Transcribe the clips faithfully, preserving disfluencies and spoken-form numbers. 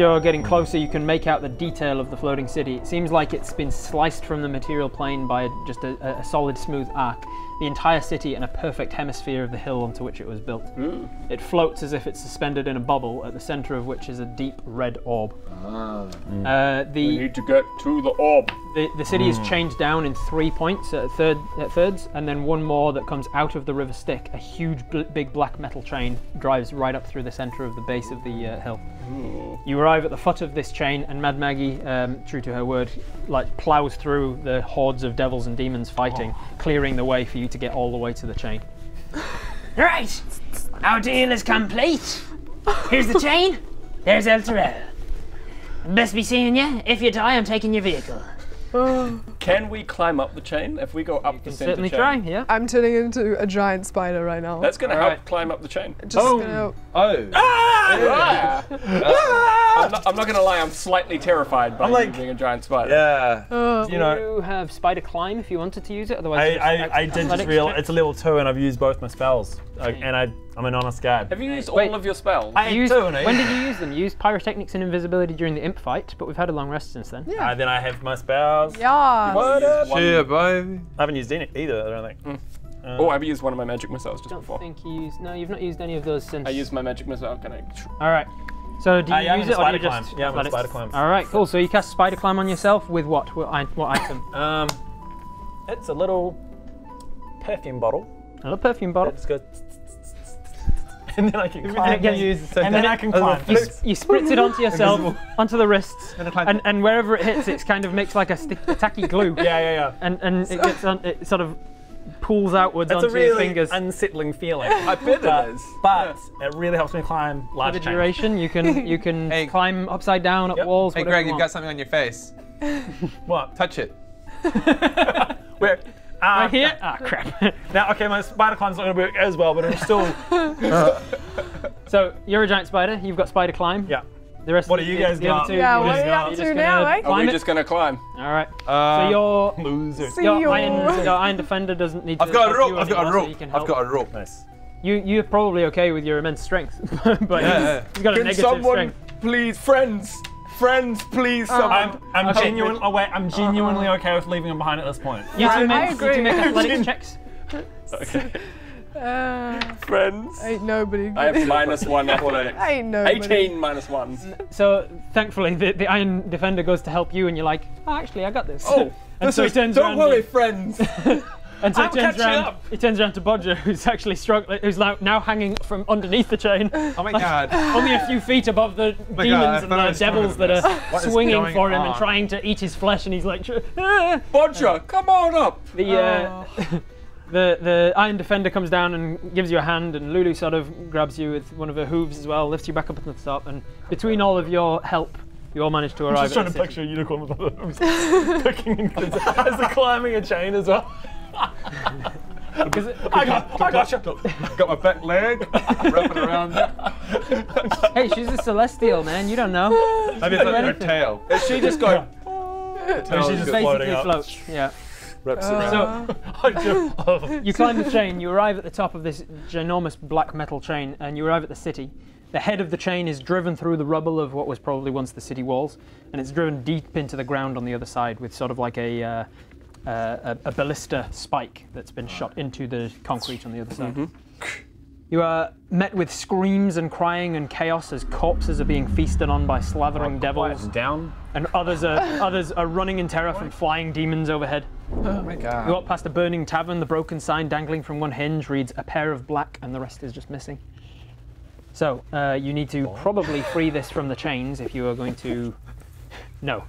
you're getting closer, you can make out the detail of the floating city. It seems like it's been sliced from the material plane by just a, a solid, smooth arc. The entire city and a perfect hemisphere of the hill onto which it was built. Mm. It floats as if it's suspended in a bubble, at the center of which is a deep red orb. Ah. Mm. Uh, the, we need to get to the orb. The, the city mm. is chained down in three points, at, third, at thirds, and then one more that comes out of the river Styx. A huge, bl big black metal train drives right up through the center of the base of the uh, hill. Mm. You arrive at the foot of this chain, and Mad Maggie, um, true to her word, like plows through the hordes of devils and demons fighting, oh. clearing the way for you to get all the way to the chain. Right, our deal is complete. Here's the chain, there's Elturel. Best be seeing you. If you die, I'm taking your vehicle. Can we climb up the chain if we go up you the center certainly chain? Certainly try, yeah. I'm turning into a giant spider right now. That's going to help right. climb up the chain. Just oh. Gonna... oh. Ah! Yeah. uh, I'm not, I'm not going to lie, I'm slightly terrified by like, being a giant spider. Yeah. Uh, you, know, you have spider climb if you wanted to use it, otherwise... I, I, I did just realize it's a level two and I've used both my spells. I, and I, I'm an honest guy. Have you used Wait, all of your spells? I used, two, When did you use them? You used pyrotechnics and invisibility during the imp fight, but we've had a long rest since then. Yeah. Uh, then I have my spells. Yeah. What up? Yeah, baby. I haven't used any either, I don't think. Mm. Uh, oh, I've used one of my magic missiles just don't before. I think you used... No, you've not used any of those since... I used my magic mile. Can I... All right. So do you uh, yeah, use it or do you just... Yeah, I'm spider climb. All right, cool. So you cast spider climb on yourself with what? What, what item? um, It's a little perfume bottle. A little perfume bottle. It's good. And then I can climb. And, gets, use and then I can climb. You, you spritz it onto yourself, onto the wrists, and, and, and wherever it hits, it kind of makes like a stick, tacky glue. Yeah, yeah, yeah. And, and so. it gets on, it sort of pulls outwards it's onto really your fingers. It's a really unsettling feeling. I bet but, it is. But yeah. it really helps me climb large For the duration, you can, you can hey. climb upside down, up yep. walls, Hey, Greg, you you've want. got something on your face. What? Touch it. Where? Uh, right here? Ah, no. oh, crap. Now, okay, my spider climb's not going to work as well, but I'm still... So, you're a giant spider, you've got spider climb. Yeah. The rest what of are you guys doing? Yeah, what are you up to now, eh? Are we just going to climb? All right. Uh, so your... Loser. So your, your, iron, your iron defender doesn't need to... I've got a rope, I've got a rope, I've got a rope. Nice. You, you're probably okay with your immense strength, but yeah. he's, he's got Can a negative someone, strength. someone, please, friends... Friends, please, someone. I'm, I'm, okay. genuine, oh wait, I'm genuinely uh -huh. okay with leaving him behind at this point. You two make, you two make athletics checks. Okay. Uh, Friends. Ain't nobody good. I have minus one athletics. Ain't nobody. eighteen minus one. So, thankfully, the, the Iron Defender goes to help you, and you're like, oh, actually, I got this. Oh, and this so is, he turns don't worry, you. friends. And so he turns, around, he turns around to Bodger, who's actually struggling, who's now, now hanging from underneath the chain. Oh my like, god. Only a few feet above the oh demons god, and the devils that are what swinging for him on? and trying to eat his flesh, and he's like, ah. Bodger, uh, come on up! The, uh, oh. the, the Iron Defender comes down and gives you a hand, and Lulu sort of grabs you with one of her hooves as well, lifts you back up at the top, and between all of your help, you all managed to arrive. I'm just trying to city. picture a unicorn with other hooves picking and as they're climbing a chain as well. Because it, I, got, I got you. Got my back leg, wrapping around. Hey, she's a celestial, man. You don't know. Maybe it's like her tail. Is she just going? Yeah. Tail she just basically floats. Yeah. Wraps uh. around. So, you climb the chain. You arrive at the top of this ginormous black metal chain, and you arrive at the city. The head of the chain is driven through the rubble of what was probably once the city walls, and it's driven deep into the ground on the other side with sort of like a. Uh, Uh, a, a ballista spike that's been shot into the concrete on the other side. Mm-hmm. You are met with screams and crying and chaos as corpses are being feasted on by slavering oh, devils. Down. And others are others are running in terror from flying demons overhead. Oh my god. You walk past a burning tavern, the broken sign dangling from one hinge reads a pair of black and the rest is just missing. So uh, you need to oh. probably free this from the chains if you are going to... No.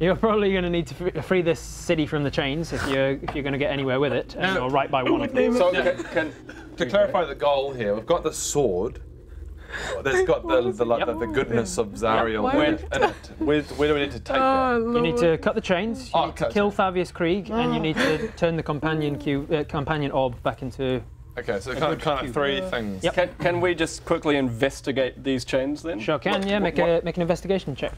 You're probably going to need to free this city from the chains if you're if you're going to get anywhere with it, um, or right by one of them. So can, can, to clarify the goal here, we've got the sword that's got the the, the, the, the goodness of Zariel. Yep. Where, where, where do we need to take oh, that? You need to cut the chains. You oh, need to kill Thavius Kreeg, oh. and you need to turn the companion cube, uh, companion orb back into. Okay, so kind of, kind of three things. Yep. Can, can we just quickly investigate these chains then? Sure can. What, yeah, make what, a make an investigation check.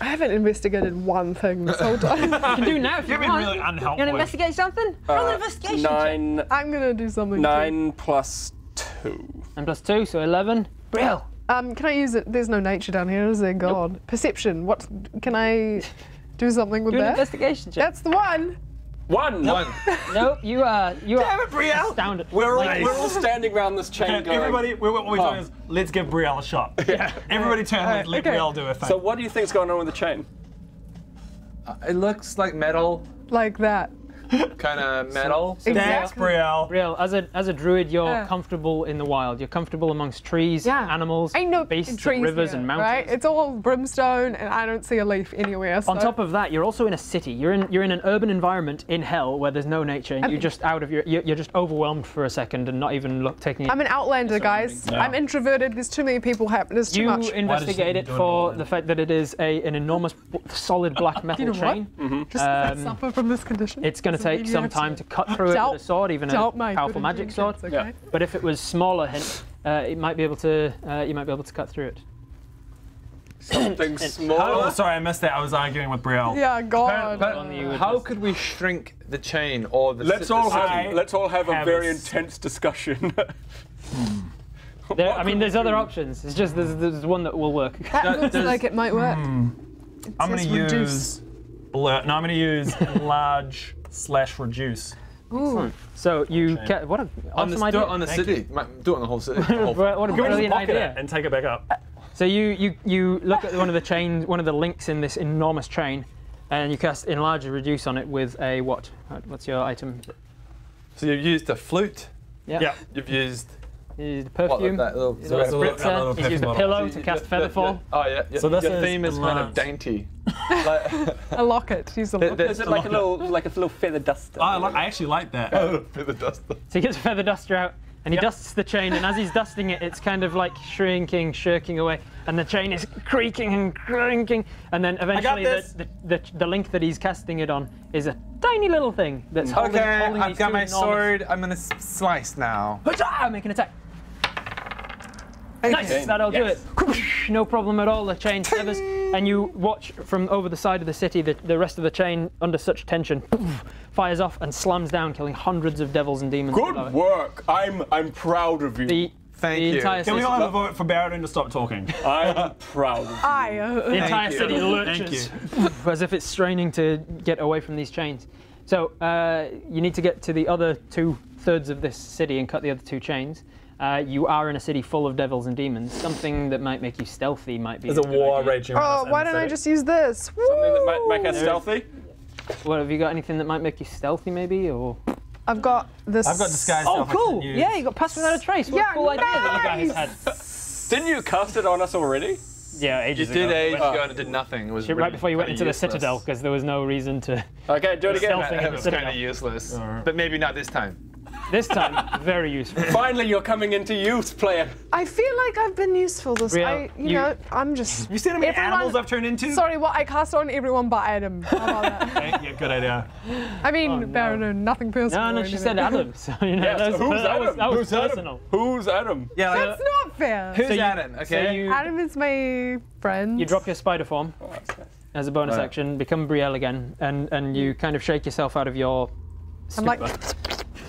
I haven't investigated one thing this whole time. You can do now if you, you want. Really unhelpful. You want to investigate something? Uh, Roll an investigation nine, check. I'm going to do something Nine too. plus two. And plus two, so eleven. Brill. Um, can I use it? There's no nature down here, is there? God. Nope. Perception. What? Can I do something with do that? An investigation check. That's the one. One. Nope. One. Nope. You are. You Damn are it, Brielle. Astounded. We're all, nice. we're all standing around this chain. Going, everybody. We're, what we're oh. doing is let's give Brielle a shot. Yeah. Everybody turn. Right, let okay. Brielle do her thing. So what do you think is going on with the chain? Uh, it looks like metal. Like that. Kind of metal. So, exactly. Brielle. Brielle, as a as a druid, you're yeah. comfortable in the wild. You're comfortable amongst trees, yeah. animals, Ain't no beasts, trees and rivers, here, and mountains. Right? It's all brimstone, and I don't see a leaf anywhere. So. On top of that, you're also in a city. You're in you're in an urban environment in hell where there's no nature, and I'm, you're just out of your you're, you're just overwhelmed for a second and not even look, taking. I'm an outlander, guys. No. I'm introverted. There's too many people happening. There's too you much. You investigate it for the fact that it is a an enormous solid black metal you know chain. Mm -hmm. Just um, suffer from this condition. It's going to take some time to cut through it with a sword, even a powerful magic sword. Okay. But if it was smaller, hint, uh, it might be able to. Uh, you might be able to cut through it. Something smaller. Oh, sorry, I missed that. I was arguing with Brielle. Yeah, God. But, but how could we shrink the chain or the? Let's all have, let's all have a very intense discussion. there, I mean, there's other options. It's just there's, there's one that will work. That looks like it might work. Hmm. It I'm going to use blur. No, I'm going to use enlarge. Slash reduce. Ooh. So you get what a awesome on, idea. Do it on the Thank city. You. Do it on the whole city. The whole what a brilliant idea! And take it back up. So you you you look at one of the chains, one of the links in this enormous chain, and you cast enlarge and reduce on it with a what? What's your item? So you've used a flute. Yeah. Yep. You've used. You used a perfume. What, that little, so a little, that little perfume used a pillow to cast featherfall. Oh yeah. yeah. So this your is theme is kind of dainty. like, a locket. Use a locket. Is it like a, a little, like a little feather duster? Oh, I, like, I actually like that. Oh, feather duster. So he gets a feather duster out, and he yep. dusts the chain. And as he's dusting it, it's kind of like shrinking, shirking away, and the chain is creaking and cranking. And then eventually, the, the, the the link that he's casting it on is a tiny little thing that's holding. Okay, holding I've got my enormous. sword. I'm gonna slice now. Huzzah! Make an attack. Nice, chain. that'll yes. do it. No problem at all, the chain severs, and you watch from over the side of the city, the, the rest of the chain, under such tension, fires off and slams down, killing hundreds of devils and demons. Good work, I'm, I'm proud of you. The, Thank the you. Entire Can we all have a vote for Baradun to stop talking? I'm proud of you. I, uh, the entire you. city lurches, as if it's straining to get away from these chains. So, uh, you need to get to the other two thirds of this city and cut the other two chains. Uh, you are in a city full of devils and demons. Something that might make you stealthy might be. There's a war idea. raging. Oh, why don't I just use this? Woo! Something that might make us stealthy. What have you got? Anything that might make you stealthy, maybe? Or I've got this. I've got disguise. Oh, cool! Yeah, you got passed without a trace. What yeah, a cool nice. idea that you guys had. Didn't you cast it on us already? Yeah, ages ago. You did ago. ages ago and it did nothing. It was right really before you went into useless. the citadel because there was no reason to. Okay, do it again. It was kind of useless, right. But maybe not this time. This time, very useful. Finally, you're coming into use, player. I feel like I've been useful this time. You, you know, I'm just. You see how many everyone, animals I've turned into? Sorry, what well, I cast on everyone but Adam. How about that? Okay, yeah, good idea. I mean, oh, no. Baradun, nothing personal. No, no, she said Adam. So, you know, yeah, that was, so who's that Adam? Was, that was who's personal. Adam? Who's Adam? Yeah, like, that's uh, not fair. Who's so you, Adam? Okay. So you, Adam is my friend. You drop your spider form oh, okay. as a bonus right. action, become Brielle again, and and you kind of shake yourself out of your. Stupor. I'm like.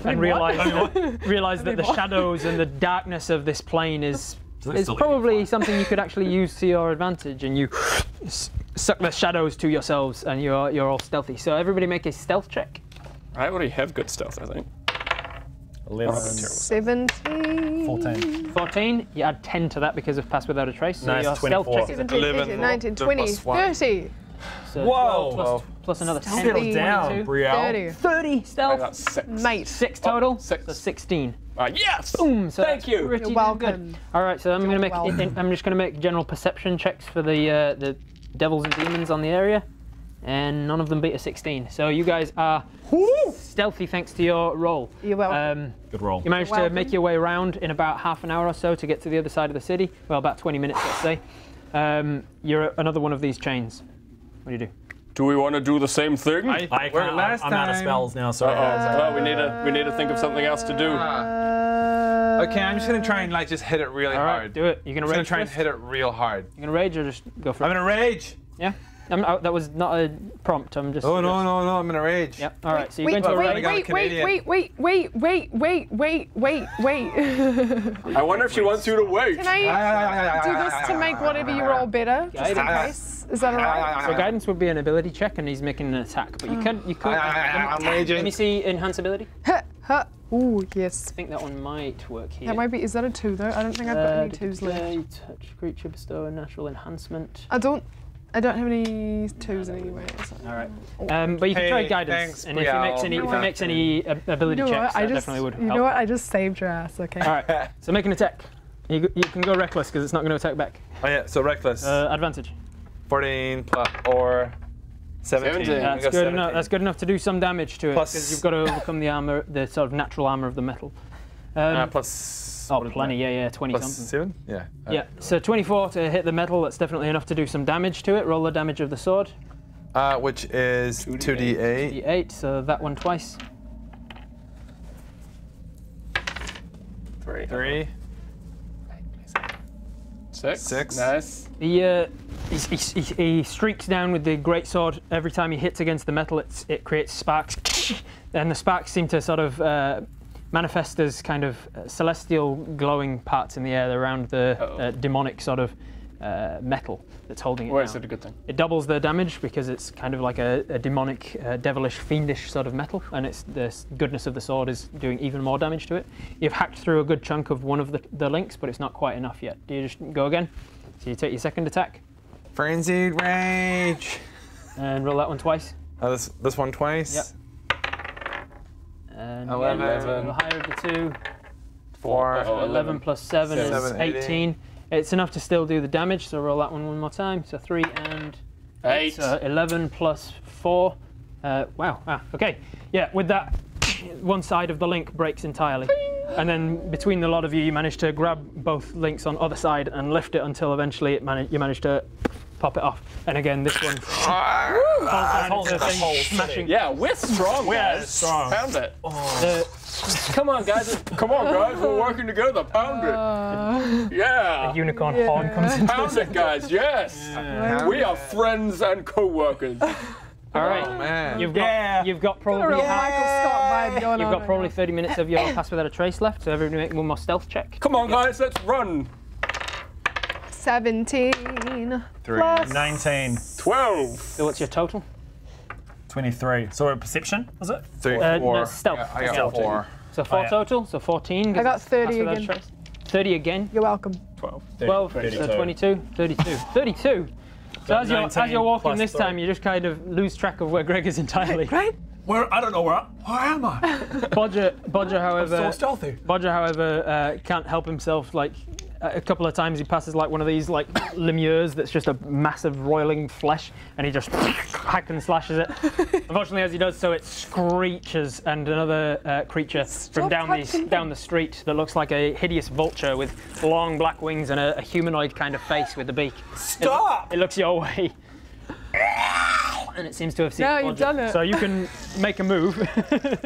And realize that, realize that the shadows and the darkness of this plane is, is probably something you could actually use to your advantage, and you suck the shadows to yourselves, and you're you're all stealthy. So everybody make a stealth check. I already have good stealth, I think. eleven. seventeen. fourteen. fourteen. You add ten to that because of pass without a trace. So nice, your stealth check is eleven, nineteen, twenty, thirty. So Whoa! Plus, Whoa. plus another ten. Settle down, Brielle. thirty. Stealth. Six. Mate. Six total. Oh, six. So sixteen. Uh, yes. Boom. So Thank you. You're welcome. Good. All right. So I'm You're gonna make. Welcome. I'm just gonna make general perception checks for the uh, the devils and demons on the area, and none of them beat a sixteen. So you guys are Woo! stealthy thanks to your roll. You're welcome. Um, Good roll. You managed You're to welcome. make your way around in about half an hour or so to get to the other side of the city. Well, about twenty minutes, let's say. Um, you're another one of these chains. What do you do? Do we want to do the same thing? I, I can't. Last I'm time. out of spells now, so uh, uh, well, we need to we need to think of something else to do. Uh, okay, I'm just gonna try and like just hit it really All right, hard. Do it. You're gonna I'm rage. Gonna try twist? and hit it real hard. You're gonna rage or just go for it. I'm gonna rage. Yeah. I'm, I, that was not a prompt. I'm just. Oh no no no! I'm in a rage. Yep. All right. So you went to a rage. Wait wait wait wait wait wait wait wait wait wait. I wonder if she wants you to wait. Can I do this to make whatever you roll better, just in case? Is that alright? So guidance would be an ability check, and he's making an attack. But you can you could. I'm raging. Can you see enhance ability? Oh yes. I think that one might work here. That might be. Is that a two though? I don't think I've got any twos left. Touch creature, bestow a natural enhancement. I don't. I don't have any twos anyway. So. All right, um, but you can hey, try guidance, thanks, and if it makes any, if it makes any ability you know checks, I that just, definitely would help. You know what? I just saved your ass. Okay. All right. So make an attack. You, you can go reckless because it's not going to attack back. Oh yeah. So reckless. Uh, advantage. Fourteen plus or seventeen. seventeen. That's good seventeen. Enough. That's good enough to do some damage to it. Plus, because you've got to overcome the armor, the sort of natural armor of the metal. Um, uh, plus. Oh, plenty, yeah, yeah, twenty plus something. Seven? Yeah. Yeah, right. So twenty-four to hit the metal, that's definitely enough to do some damage to it. Roll the damage of the sword. Uh, which is two d eight. two d eight, so that one twice. Three. Three. Six. Six. Nice. He, uh, he, he, he streaks down with the greatsword. Every time he hits against the metal, it's, it creates sparks. And the sparks seem to sort of. Uh, manifest as kind of uh, celestial glowing parts in the air around the uh-oh. uh, demonic sort of uh, metal that's holding it down. Or is it a good thing? It doubles the damage because it's kind of like a, a demonic, uh, devilish, fiendish sort of metal, and it's the goodness of the sword is doing even more damage to it. You've hacked through a good chunk of one of the, the links, but it's not quite enough yet. Do you just go again? So you take your second attack. Frenzied Rage! And roll that one twice. Uh, this, this one twice? Yep. And eleven. eleven. The higher of the two. Four. Oh, eleven. eleven plus seven, seven is eighteen. eighteen. It's enough to still do the damage, so roll that one one more time. So three and eight. eight. So eleven plus four. Uh, wow. Ah, okay. Yeah, with that, one side of the link breaks entirely. And then between the lot of you, you manage to grab both links on either side and lift it until eventually it man you manage to pop it off. And again, this one. Holds the thing, smashing. Yeah, we're strong, we're guys. Strong. Pound it. Oh. The, come on, guys. Come on, guys. We're working together. Pound uh, it. Yeah. A unicorn yeah. horn comes in. Pound it, guys. Yes. Yeah. We are friends and co-workers. All right. Oh, man. You've got yeah. you've got probably yeah. Michael Scott vibe going You've got on probably thirty minutes of your pass without a trace left. So everybody make one more stealth check. Come on, guys. Let's run. seventeen. Three. Plus nineteen. twelve. So what's your total? twenty-three. So a perception, was it? Three. Uh, four. No, stealth. Yeah, I got stealth. Four. So four oh, yeah. total, so fourteen. I got thirty again. thirty again. You're welcome. twelve. thirty, twelve, thirty, so twenty-two. thirty-two. thirty-two. So as you're, as you're walking this time, you just kind of lose track of where Greg is entirely. Right? Where, I don't know where I, where am I? Bodger, Bodger, however, I'm so stealthy. Bodger, however, uh, can't help himself, like, a couple of times he passes like one of these like lemures that's just a massive roiling flesh, and he just hack and slashes it. Unfortunately, as he does so, it screeches, and another uh, creature Stop from down the down the street that looks like a hideous vulture with long black wings and a, a humanoid kind of face with a beak. Stop! It, it looks your way, and it seems to have seen. No, you've done it. So you can make a move.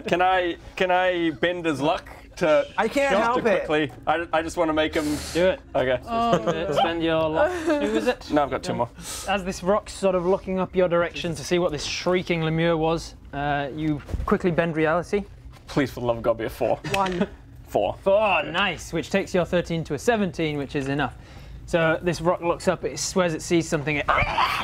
Can I? Can I bend his luck? To I can't help quickly. It. I, I just want to make him do it. Okay. Oh, so spend your luck. Who is it? No, I've got two more. As this rock's sort of looking up your direction to see what this shrieking lemur was, uh, you quickly bend reality. Please, for the love of God, be a four. One. Four. Four. Nice. Which takes your thirteen to a seventeen, which is enough. So this rock looks up. It swears it sees something. It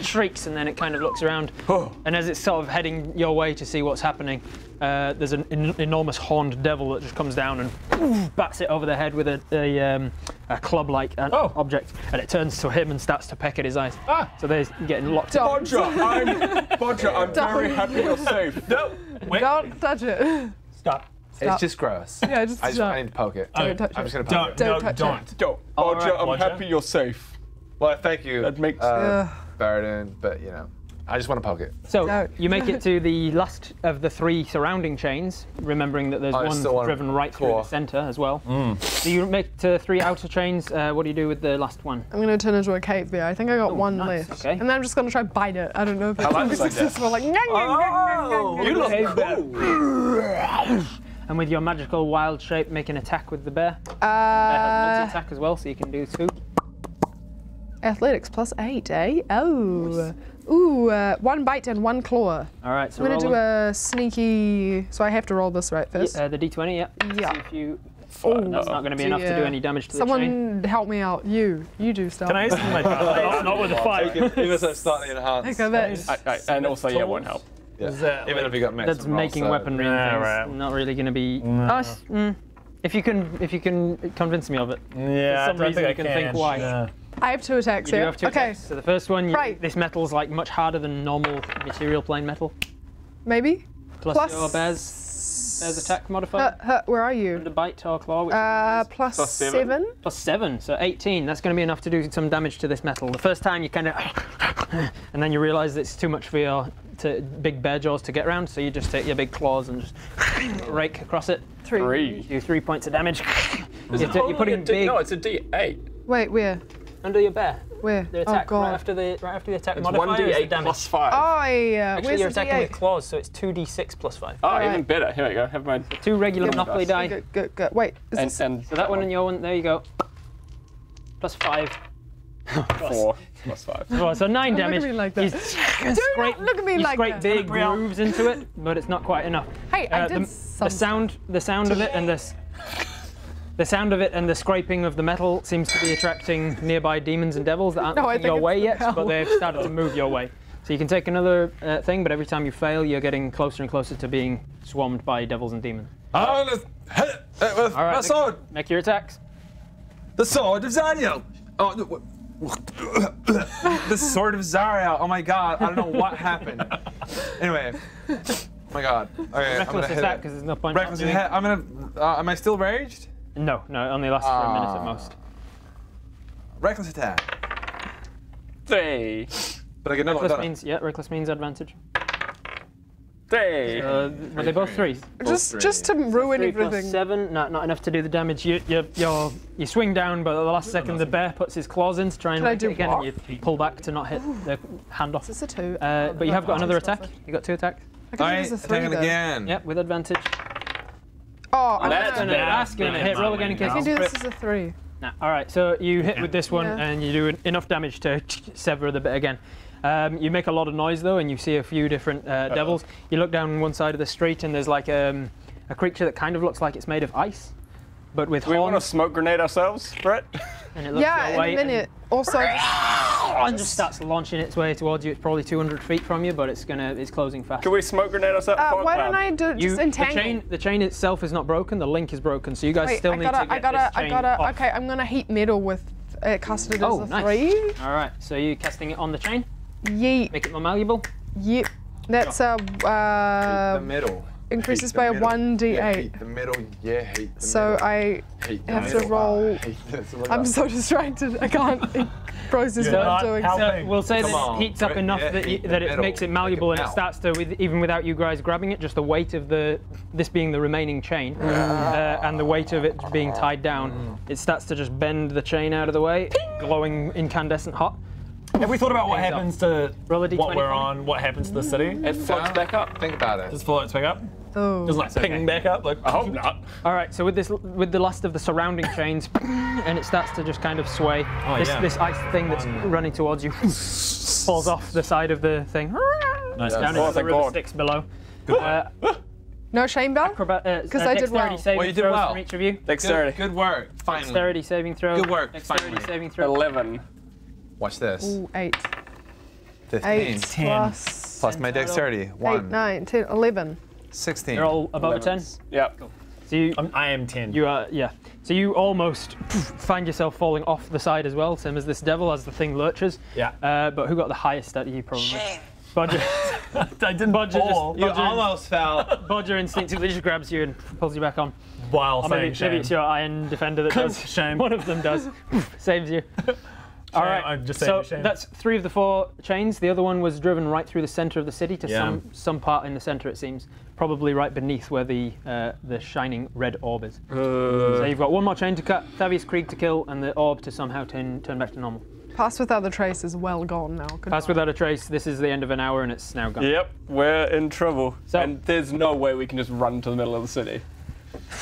shrieks, and then it kind of looks around. Oh. And as it's sort of heading your way to see what's happening, Uh, there's an en enormous horned devil that just comes down and poof, bats it over the head with a, a, um, a club-like oh. object, and it turns to him and starts to peck at his eyes. Ah. So they're getting locked up. Bodger, I'm, Bodger, I'm very happy you're safe. No, wait. Don't touch it. Stop. Stop. It's just gross. Yeah, just I, just, I need to poke it. Don't oh, touch I'm it. Just going to poke don't, it. Don't, don't, don't. Don't. don't. Bodger, right, I'm Bodger. happy you're safe. Well, thank you, That makes uh, Baradun, but, you know. I just want to poke it. So no. you make it to the last of the three surrounding chains, remembering that there's oh, one driven right core. through the centre as well. Mm. So you make it to three outer chains. Uh, what do you do with the last one? I'm going to turn into a cave there. I think I got Ooh, one nice. left. Okay. And then I'm just going to try and bite it. I don't know if it's going to be successful. Like, like oh, you look cool. And with your magical wild shape, make an attack with the bear. Uh, the bear has multi-attack as well, so you can do two. Athletics plus eight, eh? Oh. Ooh, uh, one bite and one claw. All right, so I'm gonna do a sneaky. So I have to roll this right first. Yeah, uh, the D twenty, yeah. Yeah. See if you. Oh, oh, that's not going to be enough yeah. to do any damage to the Someone chain. Someone help me out. You, you do stuff. Can I use my not, not with the five. Give us a slightly enhanced. Okay, that's I, I, and also, yeah, it won't help. Yeah. That, Even like, if you got maximum. That's making roll, weaponry. So. Yeah, right. Not really going to be. No. Us. Mm, if you can, if you can convince me of it. Yeah. For some I reason, think I can, can think why. Yeah. I have two attacks. You yeah. do have two okay. attacks. So the first one, you, right. this metal's like much harder than normal material plane metal. Maybe. Plus, Plus your bears. There's attack modifier. Uh, uh, where are you? The bite or claw. Which uh, plus, plus seven. seven. Plus seven, so eighteen. That's going to be enough to do some damage to this metal. The first time you kind of, and then you realise it's too much for your to, big bear jaws to get around, so you just take your big claws and just rake across it. Three. three. You do three points of damage. Is you're, it you're putting big. No, it's a D eight. Wait, where? Under your bear. Where? The attack oh, right after the right after the attack it's modifier. One D eight damage. Plus five. Oh yeah. Actually, Where's you're attacking with claws, so it's two D six plus five. Oh, right. Even better. Here we go. Have mine. Two regular yeah, Monopoly die. Go, go, go. Wait. Is and, this... and so that one and your one. There you go. Plus five. Four. Plus five. Right, so nine damage. Look at me like that. You scrape, look at me like that. big grooves into it, but it's not quite enough. Hey, uh, I did the, something. The sound, the sound of it, and this. The sound of it and the scraping of the metal seems to be attracting nearby demons and devils that aren't no, looking your way yet, hell. but they've started to move your way. So you can take another uh, thing, but every time you fail, you're getting closer and closer to being swarmed by devils and demons. I'm gonna hit it with my sword. Make your attacks. The sword of Zariel. Oh, no, the sword of Zariel. Oh my God! I don't know what happened. Anyway. Oh my God. Okay, I'm gonna hit it. Because there's no point. Reckless hit. I'm gonna. Uh, am I still raged? No, no, it only lasts uh, for a minute at most. Reckless attack. Three. But I get no reckless means, yeah, reckless means advantage. Three. Uh, three were they both threes? Just, three. just to ruin three everything. Plus seven, no, not enough to do the damage. You, you, you're, you swing down, but at the last second, the bear puts his claws in to try and hit it again, and you pull back to not hit Ooh. the hand off. This is a two. Uh, but you have got another attack. You got two attacks. All right, attack it again. Yep, with advantage. Oh, I'm that's gonna ask you to hit roll again in case. You can do this as a three. Nah. All right, so you hit with this one, yeah. and you do enough damage to sever the bit again. Um, you make a lot of noise though, and you see a few different uh, devils. You look down one side of the street, and there's like um, a creature that kind of looks like it's made of ice, but with. Do horns. We want to smoke grenade ourselves, Brett? And it looks yeah, your way and then it also. And just starts launching its way towards you. It's probably two hundred feet from you, but it's gonna it's closing fast. Can we smoke grenade ourselves? Uh, why don't I do you, just entangle? The chain, the chain itself is not broken. The link is broken, so you guys Wait, still I need gotta, to get I gotta, this chain I gotta, off. Okay, I'm gonna heat metal with uh, casted as oh, a nice. three. All right, so you casting it on the chain. Yeet. Make it more malleable. Yep. That's a. Uh, the metal. Increases by a one D eight. Yeah, heat the metal, yeah, heat the metal. So I heat have to roll. Uh, I'm so distracted, I can't process what I'm doing. So we'll say Come that on. it heats up it, enough yeah, that, you, that it makes it malleable it and it starts to, with, even without you guys grabbing it, just the weight of the, this being the remaining chain, mm. uh, and the weight of it being tied down, mm. it starts to just bend the chain out of the way, Ping! glowing incandescent hot. Have we thought about what happens to what we're on, what happens to the city? It floats yeah. back up. Think about it. Just floats back up? Oh. Just like so pinging back up, like, I hope not. All right, so with this, with the last of the surrounding chains, and it starts to just kind of sway. Oh, this, yeah. this ice thing that's um, running towards you falls off the side of the thing. Nice. Down into the river Styx below. Good uh, no shame bell? Because uh, uh, I did well. Well, you did well. From each of you. Dexterity. Good, good work, finally. Dexterity saving throw. Good work, Dexterity finally. saving throw. eleven. Watch this. Ooh, eight. fifteen. Eight ten. Plus, plus ten my dexterity. One. Eight, nine, ten, eleven. sixteen. You're all above eleven. ten? Yeah. Cool. So you, I'm, I am ten. You are, yeah. So you almost find yourself falling off the side as well, same as this devil, as the thing lurches. Yeah. Uh, but who got the highest at you probably? Shame. Bodger. I didn't Bodger oh, just. You Bodger almost fell. Bodger instinctively just grabs you and pulls you back on. While saying maybe, shame. Maybe it's your iron defender that does. Shame. One of them does. Saves you. All right, I'm just so that's three of the four chains. The other one was driven right through the center of the city to yeah. some some part in the center, it seems. Probably right beneath where the uh, the shining red orb is. Uh. So you've got one more chain to cut, Thavius Kreeg to kill, and the orb to somehow turn, turn back to normal. Pass Without a Trace is well gone now. Goodbye. Pass Without a Trace, this is the end of an hour and it's now gone. Yep, we're in trouble. So, and there's no way we can just run to the middle of the city.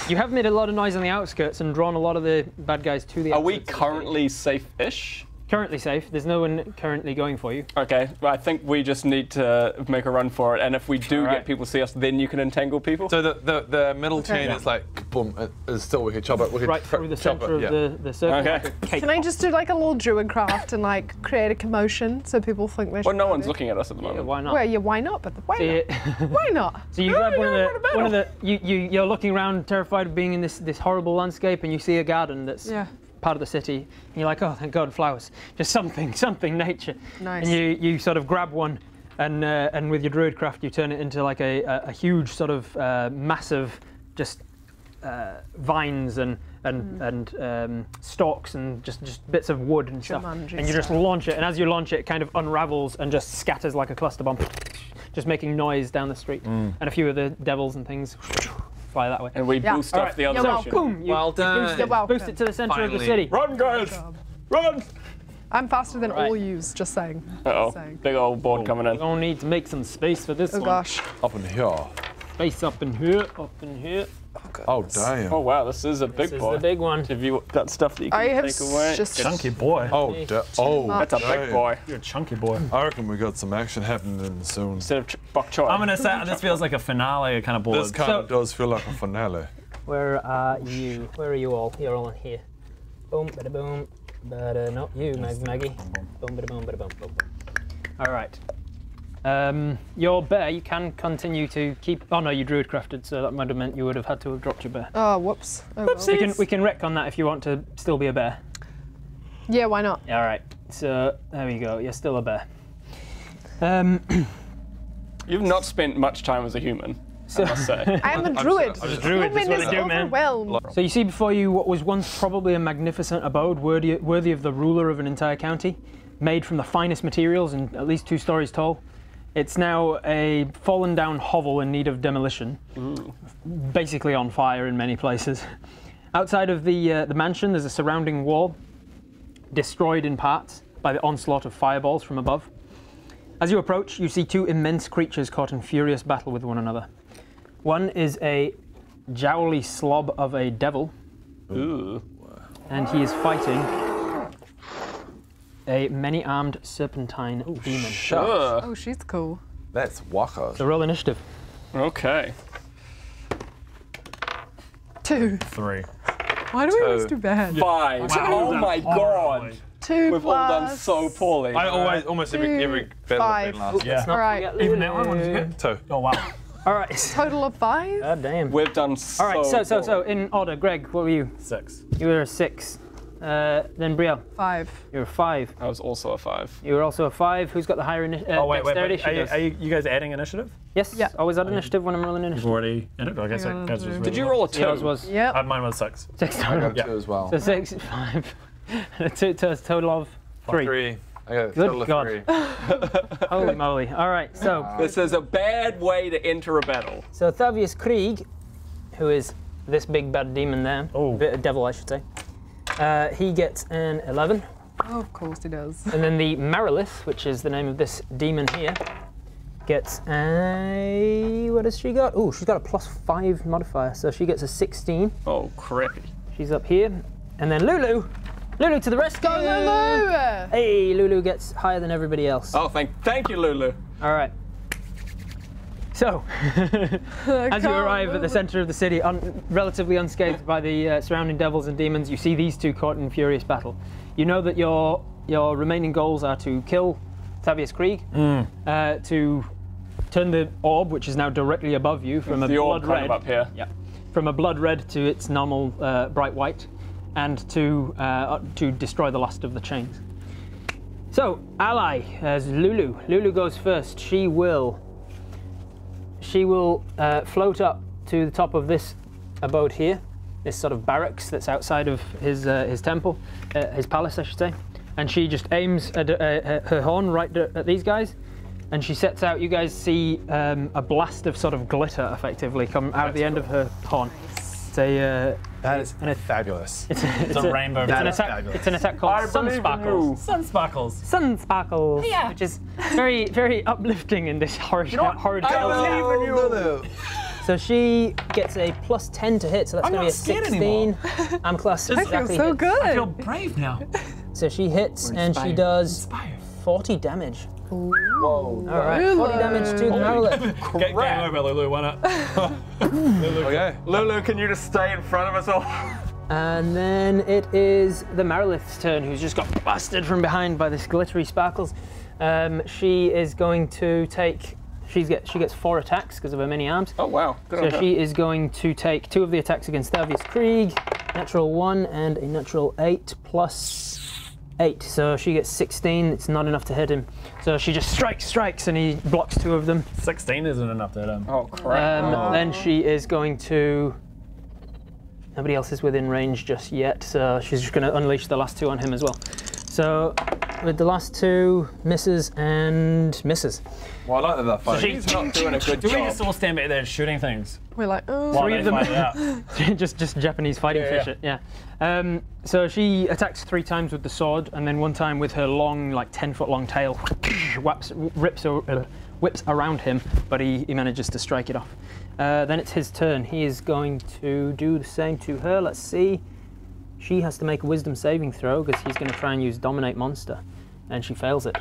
You have made a lot of noise on the outskirts and drawn a lot of the bad guys to the outskirts. Are we currently safe-ish? currently safe. There's no one currently going for you. Okay, well, I think we just need to make a run for it, and if we do right. get people see us, then you can entangle people. So the the, the middle okay, chain yeah. is like boom, is still we could chop it. We could right through the centre of yeah. the, the circle. Okay. Like can I just do like a little druid craft and like create a commotion so people think they should? Well, no one's it. looking at us at the moment. Yeah, why not? Well, yeah, why not? But the, why yeah. not? Why not? So you grab one of the one of the you you you're looking around, terrified of being in this this horrible landscape, and you see a garden that's. Yeah. part of the city, and you're like, oh, thank God, flowers. Just something, something nature. Nice. And you, you sort of grab one, and uh, and with your druidcraft, you turn it into like a, a, a huge sort of uh, massive, just uh, vines and and mm. and um, stalks and just just bits of wood and stuff. And you just launch it, and as you launch it, it kind of unravels and just scatters like a cluster bomb, just making noise down the street. Mm. And a few of the devils and things. Fly that way. And we yeah. boost right. up the other yeah, section. Boom! You well done. Boost, well boost it to the center Finally. of the city. Run, guys! Run! I'm faster than all, right. all yous, just saying. Uh-oh. Big old board oh. coming in. We're gonna need to make some space for this oh, one. Oh gosh. Up in here. Space up in here, up in here. Oh, oh damn. Oh wow, this is a big this boy. This is the big one. Have you got stuff that you can I have take away? Just chunky boy. Oh, oh, that's a big boy. You're a chunky boy. I reckon we got some action happening soon. Instead of ch bok choy. I'm gonna say this feels like a finale kind of board. This kind so, of does feel like a finale. Where are you? Where are you all? You're all in here. Boom, bada boom, bada. Not you, Maggie. Maggie. Boom, bada boom, bada boom, boom. All right. Um, your bear, you can continue to keep. Oh no, you druid crafted, so that might have meant you would have had to have dropped your bear. Oh, whoops. Oh, well. We can we can retcon that if you want to still be a bear. Yeah, why not? All right. So there we go. You're still a bear. Um, you've not spent much time as a human. So I must say. I am a druid. I'm just, I'm just druid. Human is overwhelmed. So you see before you what was once probably a magnificent abode worthy worthy of the ruler of an entire county, made from the finest materials and at least two stories tall. It's now a fallen down hovel in need of demolition, Ooh. basically on fire in many places. Outside of the, uh, the mansion, there's a surrounding wall, destroyed in parts by the onslaught of fireballs from above. As you approach, you see two immense creatures caught in furious battle with one another. One is a jowly slob of a devil, Ooh. and he is fighting a many-armed serpentine Ooh, demon. Sure. Oh, she's cool. That's waka. So roll initiative. Okay. Two. Three. Why do Two. we always do bad? Five. Wow. Oh my god. Two We've plus all done so poorly. I always, almost Two. every, every battle I've been last. Yeah. All right. Even that one was good. Two. Oh wow. All right. Total of five? God damn. We've done so All right, so, so, so, in order, Greg, what were you? Six. You were a six. Uh, then Brielle. Five. You're a five. I was also a five. You were also a five. Who's got the higher initiative? Uh, oh, wait, wait, wait. Are, you, are you, you guys adding initiative? Yes. Yeah. Always add initiative when I'm rolling initiative. You've already added it? I guess I was just Did you roll a two? Yeah, was. Yep. Uh, mine was six. Six. I got yeah. two as well. So six, five. two, two, total of three. Three. I got a total Good God. of three. Holy moly. All right, so. Uh, this is a bad way to enter a battle. So Thavius Kreeg, who is this big bad demon there, oh. devil, I should say. Uh, he gets an eleven. Oh, of course he does. And then the Marilith, which is the name of this demon here, gets a... What has she got? Oh, she's got a plus five modifier, so she gets a sixteen. Oh, crappy. She's up here. And then Lulu. Lulu to the rescue! Go, Lulu! Hey, Lulu gets higher than everybody else. Oh, thank, thank you, Lulu. All right. So, as you arrive at the center of the city, un relatively unscathed by the uh, surrounding devils and demons, you see these two caught in furious battle. You know that your your remaining goals are to kill Thavius Kreeg, mm. uh, to turn the orb, which is now directly above you, from it's a blood red up here. Yeah, from a blood red to its normal uh, bright white, and to uh, to destroy the last of the chains. So, ally as Lulu. Lulu goes first. She will. She will uh, float up to the top of this abode here, this sort of barracks that's outside of his uh, his temple, uh, his palace, I should say. And she just aims at, uh, her horn right at these guys, and she sets out. You guys see um, a blast of sort of glitter, effectively, come out of the end of her horn. It's a uh, that is an fabulous. It's a, it's it's a, a rainbow. It's an attack. It's an attack called Sunsparkles. Sunsparkles. Sunsparkles. Yeah. Which is very, very uplifting in this horrid, you know horrid. I believe in you. Lulu. So she gets a plus ten to hit. So that's going to be a sixteen. I'm plus. Exactly I feel so good. Hit. I feel brave now. So she hits and she does Inspire. forty damage. Ooh. Whoa! All right, Lulu. forty damage to Marilith. Get game over, Lulu. Why not? Lulu, okay. Lulu, can you just stay in front of us all? And then it is the Marilith's turn, who's just got busted from behind by this glittery sparkles. Um, she is going to take. She's get. She gets four attacks because of her many arms. Oh wow! Good so on her. She is going to take two of the attacks against Thavius Kreeg. Natural one and a natural eight plus. Eight, so she gets sixteen. It's not enough to hit him. So she just strikes, strikes, and he blocks two of them. sixteen isn't enough to hit him. Oh crap! Um, oh. Then she is going to. Nobody else is within range just yet, so she's just going to unleash the last two on him as well. So with the last two misses and misses. Well, I like that they're funny. So she's not doing a good do job. Do we just all stand back there shooting things? We're like, oh. Three of them. just, just Japanese fighting yeah, fish yeah. it, yeah. Um, so she attacks three times with the sword, and then one time with her long, like ten foot long tail, whaps, rips, uh, whips around him, but he, he manages to strike it off. Uh, then it's his turn. He is going to do the same to her. Let's see. She has to make a wisdom saving throw because he's going to try and use Dominate Monster, and she fails it.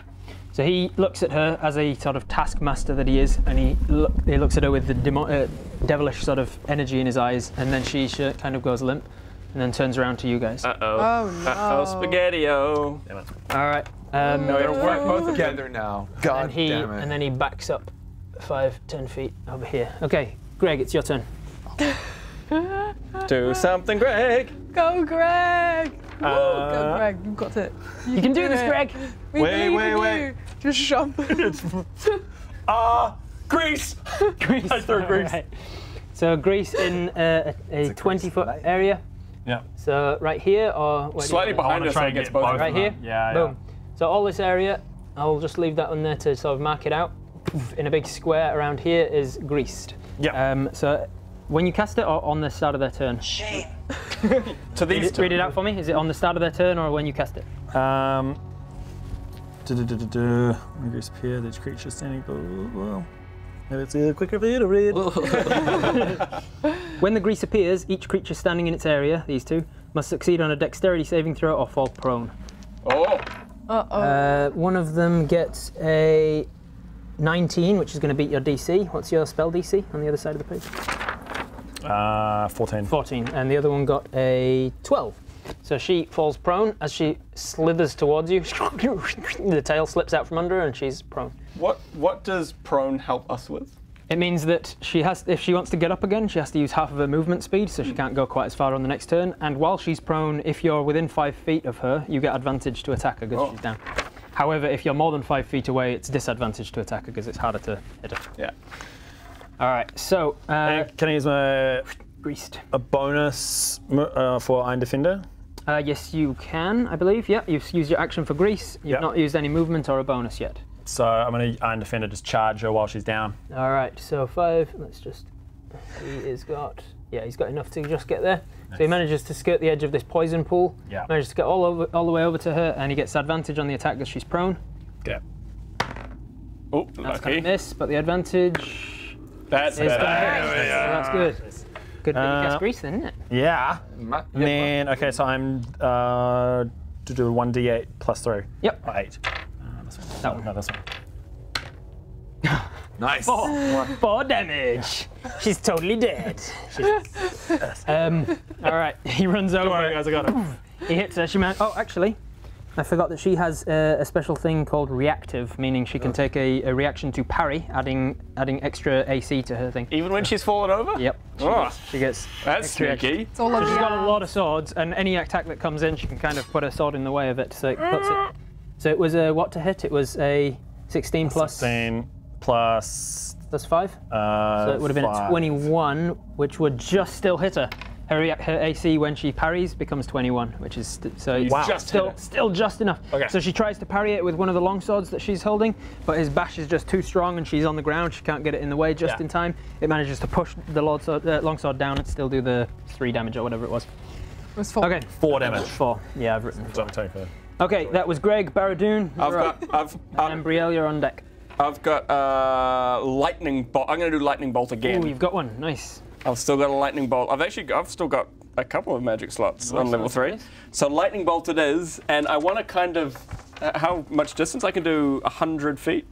So he looks at her as a sort of taskmaster that he is, and he, look, he looks at her with the demo, uh, devilish sort of energy in his eyes, and then she kind of goes limp, and then turns around to you guys. Uh-oh. Oh, no. Uh-oh, spaghetti-o. Damn it. All right. Um, no, it'll work both together now. God and he, damn it. And then he backs up five, ten feet over here. Okay, Greg, it's your turn. Do something, Greg. Go, Greg! Uh, Ooh, go, Greg! You've got it. You, you can do, do this, it. Greg. We wait, wait, wait! You. Just jump. Ah, uh, Grease. Grease. I throw Grease. Right. So Grease in uh, a twenty-foot area. Yeah. So right here, or slightly behind us, I guess. Both both right here. Yeah. Boom. Yeah. So all this area, I'll just leave that on there to sort of mark it out. In a big square around here is Greased. Yeah. Um, so. When you cast it, or on the start of their turn? Shame. to these read, read it out for me. Is it on the start of their turn, or when you cast it? Um. Da da da da da. When Grease appear, this creature standing below. Maybe it's either quicker for you to read. When the Grease appears, each creature standing in its area, these two, must succeed on a dexterity saving throw or fall prone. Oh. Uh oh. Uh, one of them gets a nineteen, which is going to beat your D C. What's your spell D C on the other side of the page? Uh, fourteen. fourteen, and the other one got a twelve. So she falls prone as she slithers towards you. The tail slips out from under her and she's prone. What What does prone help us with? It means that she has, if she wants to get up again, she has to use half of her movement speed, so she can't go quite as far on the next turn. And while she's prone, if you're within five feet of her, you get advantage to attack her because oh. she's down. However, if you're more than five feet away, it's disadvantage to attack her because it's harder to hit her. Yeah. All right, so uh, can I use my Greased a bonus uh, for Iron Defender? Uh, yes, you can. I believe. Yeah, you've used your action for Grease. You've yep. not used any movement or a bonus yet. So I'm going to Iron Defender, just charge her while she's down. All right, so five. Let's just. He has got. Yeah, he's got enough to just get there. Nice. So he manages to skirt the edge of this poison pool. Yeah. Manages to get all over, all the way over to her, and he gets advantage on the attack because she's prone. Yeah. Oh, lucky. That's kind of miss, but the advantage. That's better. That's good. Good thing you guessed Grease then, isn't it? Yeah. And then, okay, so I'm uh, to do one d eight plus three. Yep. Or eight. Uh, this one. That one. No, this one. Nice. Four. One. Four damage. She's totally dead. She's, um, all right, he runs over. Don't worry, guys, I got him. He hits her. She man. Oh, actually. I forgot that she has uh, a special thing called reactive, meaning she can take a, a reaction to parry, adding adding extra A C to her thing. Even when she's fallen over? Yep. She, oh, gets, she gets. That's tricky. It's all so she's got a lot of swords, and any attack that comes in, she can kind of put her sword in the way of it, so it puts it. So it was a what to hit? It was a sixteen plus. sixteen plus. Plus five. Uh, so it would have been five. A twenty-one, which would just still hit her. Her, her A C when she parries becomes twenty-one, which is st so wow. just still, still just enough. Okay. So she tries to parry it with one of the long swords that she's holding, but his bash is just too strong and she's on the ground. She can't get it in the way just yeah. in time. It manages to push the long sword, uh, long sword down and still do the three damage or whatever it was. It was four. Okay, four damage. Four. Yeah, I've written. Four. Okay, that was Greg Baradoon. I've got. Up. I've. Um, and Brielle, you're on deck. I've got uh, lightning bolt. I'm going to do lightning bolt again. Oh, you've got one. Nice. I've still got a lightning bolt. I've actually, I've still got a couple of magic slots nice, on level nice, three. Nice. So lightning bolt it is, and I want to kind of, uh, how much distance? I can do one hundred feet.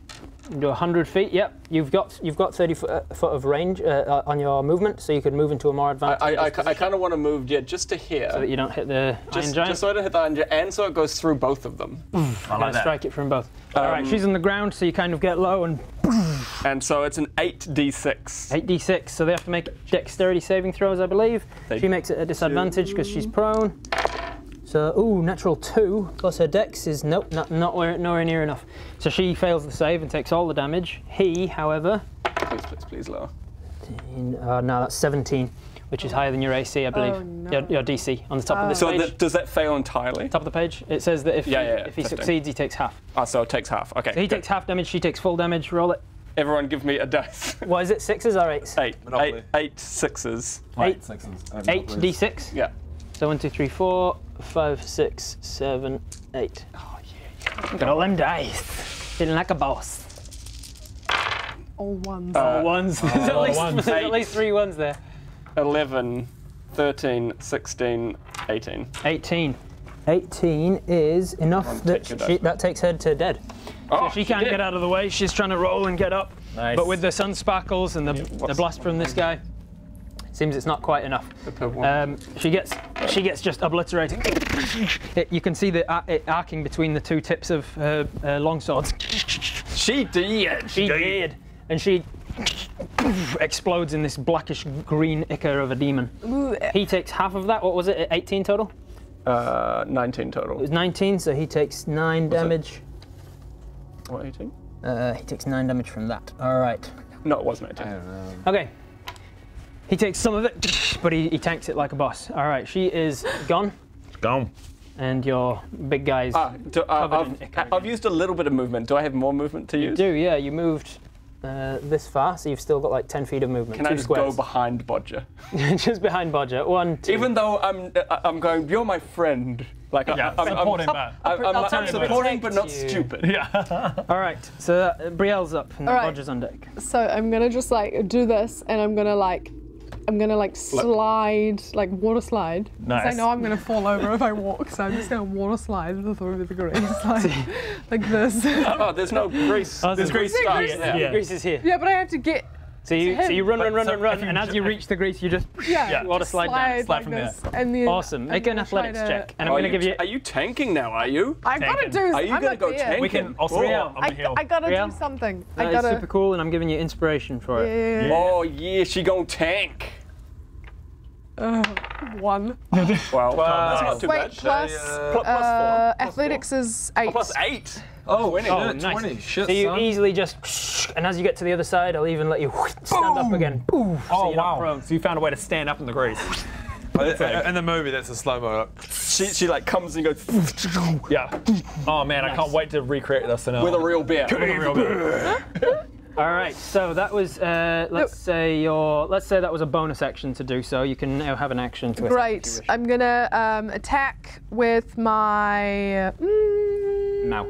Do one hundred feet, yep. You've got you've got thirty foot, uh, foot of range uh, on your movement, so you could move into a more advanced I, I, I kind of want to move, yeah, just to here. So that you don't hit the just, Iron Giant? Just so I don't hit the Iron Giant, and so it goes through both of them. Oof, I like that. Strike it from both. Um, All right, she's on the ground, so you kind of get low and... And so it's an eight d six. eight d six, so they have to make dexterity saving throws, I believe. They she makes it a disadvantage because she's prone. So, ooh, natural two, plus her dex is, nope, not, not where, nowhere near enough. So she fails the save and takes all the damage. He, however... Please, please, please, lower. Uh, no, that's seventeen, which is higher than your A C, I believe. Oh, no. your, your D C, on the top oh. of this so page. So th does that fail entirely? Top of the page. It says that if, yeah, yeah, yeah, if he succeeds, he takes half. Ah, oh, so it takes half, okay. So he good. takes half damage, she takes full damage, roll it. Everyone give me a dice. What is it, sixes or eights? Eight. Eight, eight sixes. Eight, eight sixes. Eight D six? Yeah. So one, two, three, four, five, six, seven, eight. Oh yeah, yeah. Roll them dice. Feeling like a boss. All ones. Uh, all ones. Uh, there's, all at least, ones. there's at least three ones there. eleven, thirteen, sixteen, eighteen. eighteen. eighteen is enough that she, that takes her to dead. Oh, so she, she can't did. get out of the way. She's trying to roll and get up. Nice. But with the sun sparkles and the, yeah, the blast from this guy, seems it's not quite enough. Um, she gets, she gets just obliterated. It, you can see the uh, it arcing between the two tips of her uh, long swords. She did. She did, and she explodes in this blackish green ichor of a demon. He takes half of that. What was it? eighteen total. Uh, nineteen total. It was nineteen, so he takes nine What's damage. It? What eighteen? Uh, he takes nine damage from that. All right. No, it wasn't eighteen. I don't know. Okay. He takes some of it, but he, he tanks it like a boss. All right, she is gone. It's gone. And your big guy's ah, do, uh, covered I've, in I've used a little bit of movement. Do I have more movement to use? You do, yeah. You moved uh, this far, so you've still got like ten feet of movement. Can Two I just squares. go behind Bodger? Just behind Bodger. One, two. Even though I'm, I'm going, you're my friend. Like, yeah, I'm, supporting, I'm, I'm, I'm, I'm, I'm, I'm supporting, but not you. stupid. Yeah. All right, so uh, Brielle's up and right. Bodger's on deck. So I'm going to just like do this, and I'm going to like... I'm going to like slide, like water slide. Nice. Because I know I'm going to fall over if I walk, so I'm just going to water slide through the grease, like, like this. Oh, there's no grease. Oh, there's, there's grease starts there. Yeah. Grease is here. Yeah, but I have to get So you, to so you run, but, run, run, so run, run, and as you reach the grease, you just yeah, yeah. water slide, slide down. Slide like from this. there. And then awesome. Make an athletics check. And I'm going to give you... Are you tanking now, are you? I've got to do... Are you going to go tanking? We can also... Oh, I, I got to do something. I gotta... It's super cool, and I'm giving you inspiration for it. Oh, yeah, she going tank. Uh, one. Well, well, that's not too bad. Plus, uh, plus, plus uh, four. Athletics plus four. is eight. Oh, plus eight. Oh, twenty. Oh, nice. twenty. Shit, so you son. easily just, and as you get to the other side, I'll even let you stand Boom. up again. Boom. Oh so wow! So you found a way to stand up in the grease. In the movie, that's a slow mo. She, she like comes and goes. Yeah. Oh man, nice. I can't wait to recreate this in a, with a real bear. With a real bear. All right, so that was uh, let's no. say your let's say that was a bonus action to do so. You can now have an action to Great. I'm gonna um, attack with my mm, mouth.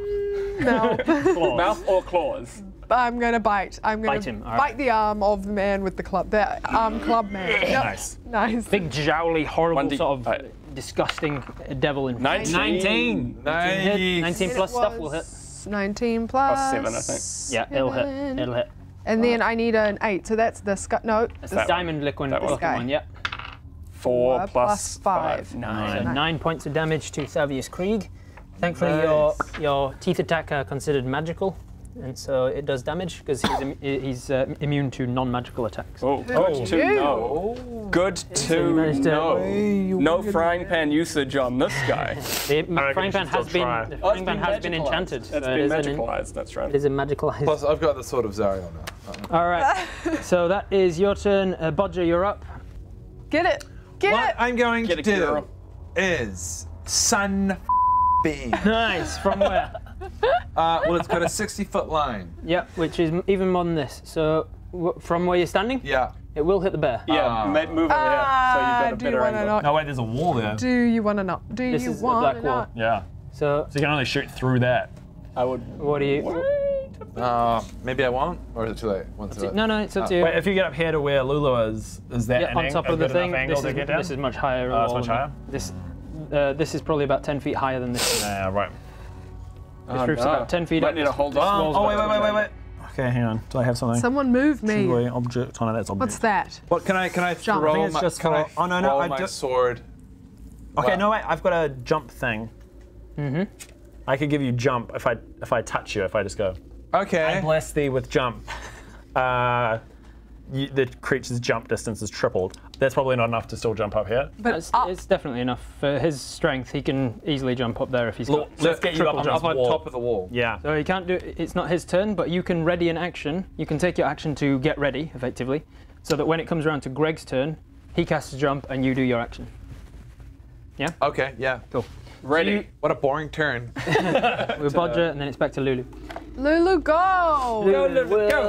No. Mouth or claws. I'm gonna bite. I'm gonna bite him. All right. Bite the arm of the man with the club. That arm club man. Yep. Nice. Nice. Big jowly, horrible sort of uh, disgusting devil in nineteen. Nineteen. Nineteen, nineteen plus stuff will hit. nineteen plus, plus seven, I think. Yeah, it'll hit. It'll hit. And then I need an eight, so that's the scut. No, that's the diamond liquid one. Yep. Four plus five. Nine. So nine points of damage to Thavius Kreeg. Thankfully, nice. your your teeth attack are considered magical, and so it does damage because he's im he's uh, immune to non-magical attacks. Oh, good oh. to know. Good so to know. No frying pan usage on this guy. The frying pan has been the oh, frying pan has been enchanted. It's so been it magicalized. That's right. It is a magicalized. Plus, I've got the sword of Zariel now. All right. So that is your turn, uh, Bodger. You're up. Get it. Get what it. What I'm going Get to do girl. is sun. Beam. Nice. From where? Uh, well, it's got a sixty foot line. Yeah, which is even more than this. So, w from where you're standing? Yeah. It will hit the bear. Yeah, uh, move it uh, here, so you've got a better angle. No, wait, there's a wall there. Do you want to not? Do this you want to not? This is a black wall. Yeah. So, so you can only shoot through that. I would. What do you? What? Uh, maybe I won't, or is it too late? Once it's too, no, no, it's up oh. to you. Wait, if you get up here to where Lulu is, is that yeah, an on top of the thing? This is, to get down? This is much higher. Oh, it's much higher? This, uh, this is probably about ten feet higher than this. Yeah, right. This oh, roof's no. about ten feet up. Might need to hold on. Oh, wait, wait, wait, wait, wait. Okay, hang on. Do I have something? Someone move me. Two-way object. Oh, no, that's object. What's that? What can I? Can I jump. throw I it's my? Just can I oh no, no, I just sword. Okay, wow. no wait. I've got a jump thing. Mhm. I could give you jump if I if I touch you if I just go. Okay. I bless thee with jump. Uh, you, the creature's jump distance is tripled. That's probably not enough to still jump up here. But it's, up. it's definitely enough for his strength. He can easily jump up there if he's got. Let's get you up, up on top of the wall. Yeah. So he can't do. It's not his turn, but you can ready an action. You can take your action to get ready, effectively, so that when it comes around to Greg's turn, he casts a jump and you do your action. Yeah. Okay. Yeah. Cool. Ready. You, what a boring turn. We'll Bodger, and then it's back to Lulu. Lulu, go! Lulu, go, Lulu, go!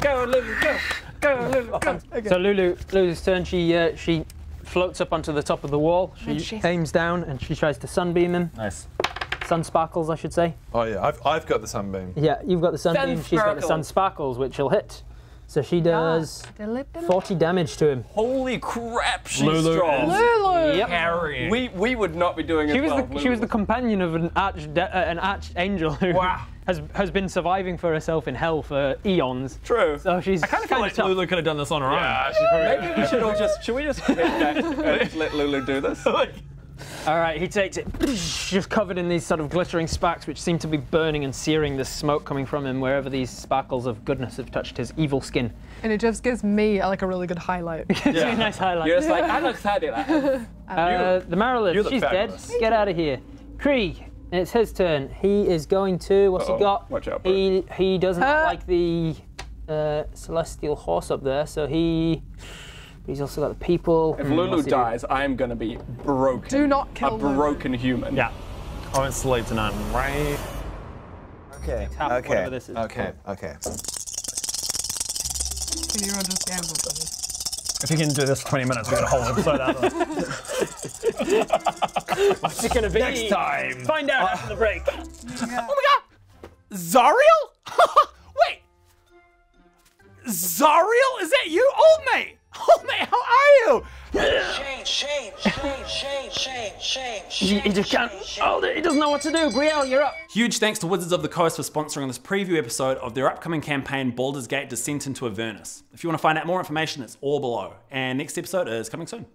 Go, Lulu, go! Go, Lulu, go! Okay. So Lulu, Lulu's turn. She uh, she floats up onto the top of the wall. She she's... aims down, and she tries to sunbeam him. Nice. Sun sparkles, I should say. Oh yeah, I've I've got the sunbeam. Yeah, you've got the sunbeam. Sun she's got the sun sparkles, which she'll hit. So she does forty damage to him. Holy crap, she's Lulu strong. Lulu! Yep. We, we would not be doing it well. The, she was the companion of an arch uh, an archangel who wow. has, has been surviving for herself in hell for eons. True. So she's I kind of feel like tough. Lulu could have done this on her yeah, own. She Maybe we should all just, should we just head back and let Lulu do this? All right, he takes it, just covered in these sort of glittering sparks which seem to be burning and searing the smoke coming from him wherever these sparkles of goodness have touched his evil skin. And it just gives me like a really good highlight. Yeah. Nice highlight. You're just like, I'm excited. Uh, the Marilith, she's fabulous. dead. Get out of here. Kreeg, it's his turn. He is going to, what's Uh-oh. he got? Watch out, bro. He, he doesn't huh? like the uh, celestial horse up there, so he... He's also got the people. If Lulu dies, I am going to be broken. Do not kill A broken Lulu. human. Yeah. I won't sleep tonight. Right. Okay. Okay. This is. Okay. Okay. Can you understand what this is? If you can do this for twenty minutes, we're going to hold episode out of it. What's it going to be? Next time. Find out uh, after the break. Yeah. Oh my God. Zariel? Wait. Zariel? Is that you? Old mate. Oh mate, how are you? Shame, shame, shame, shame, shame, shame, shame. He just can't hold it. He doesn't know what to do. Brielle, you're up. Huge thanks to Wizards of the Coast for sponsoring this preview episode of their upcoming campaign, Baldur's Gate Descent into Avernus. If you want to find out more information, it's all below. And next episode is coming soon.